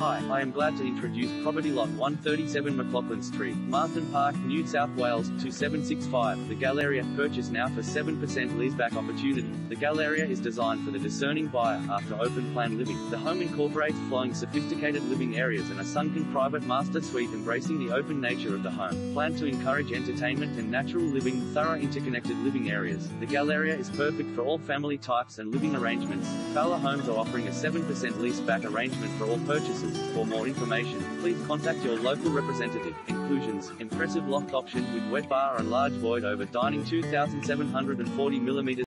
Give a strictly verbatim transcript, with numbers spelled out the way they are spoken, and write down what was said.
Hi, I am glad to introduce property lot one thirty-seven McLoughlin Street, Marsden Park, New South Wales, two seven six five, The Galleria, purchase now for seven percent leaseback opportunity. The Galleria is designed for the discerning buyer after open-plan living. The home incorporates flowing sophisticated living areas and a sunken private master suite embracing the open nature of the home. Planned to encourage entertainment and natural living, thorough interconnected living areas. The Galleria is perfect for all family types and living arrangements. Fowler Homes are offering a seven percent leaseback arrangement for all purchases. For more information, please contact your local representative. Inclusions: impressive loft option with wet bar and large void over dining, two thousand seven hundred forty millimeters.